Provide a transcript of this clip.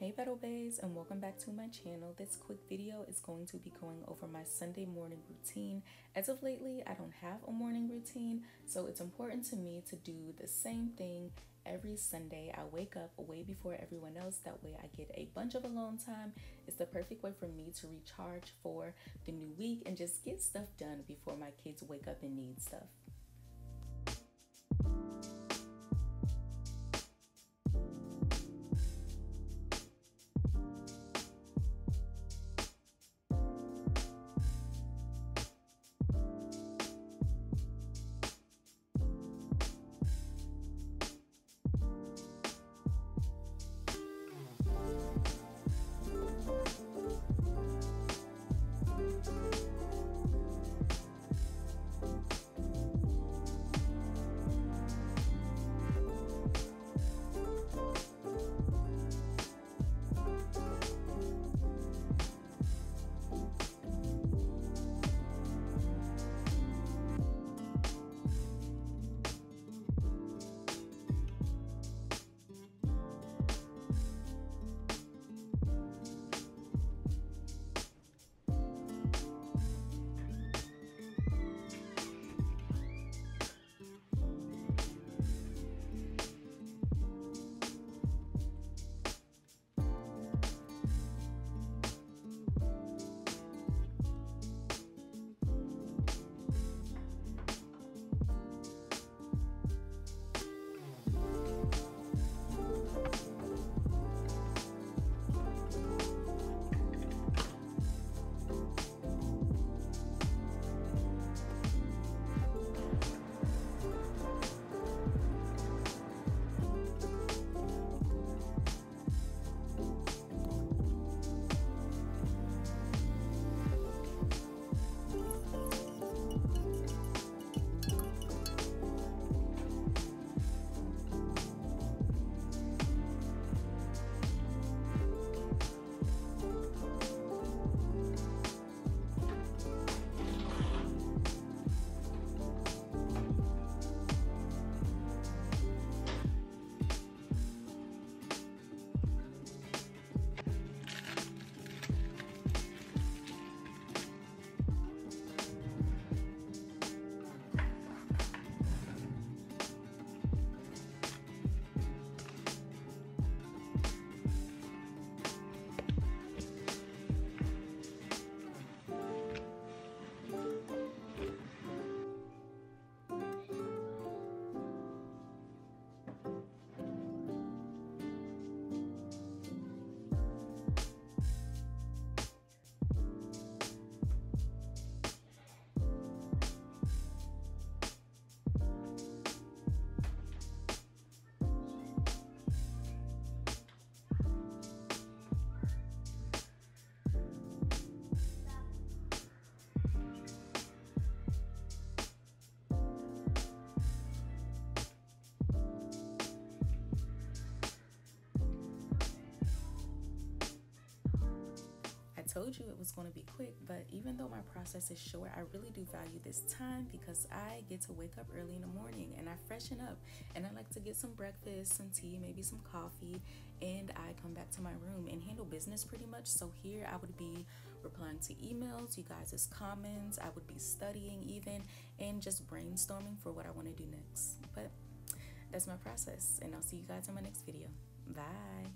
Hey Battle Bays, and welcome back to my channel. This quick video is going to be going over my Sunday morning routine. As of lately, I don't have a morning routine, so it's important to me to do the same thing every Sunday. I wake up way before everyone else, that way I get a bunch of alone time. It's the perfect way for me to recharge for the new week and just get stuff done before my kids wake up and need stuff. Told you it was going to be quick, but even though my process is short, I really do value this time because I get to wake up early in the morning and I freshen up, and I like to get some breakfast, some tea, maybe some coffee, and I come back to my room and handle business pretty much. So here I would be replying to emails, you guys' comments, I would be studying even, and just brainstorming for what I want to do next. But that's my process, and I'll see you guys in my next video. Bye.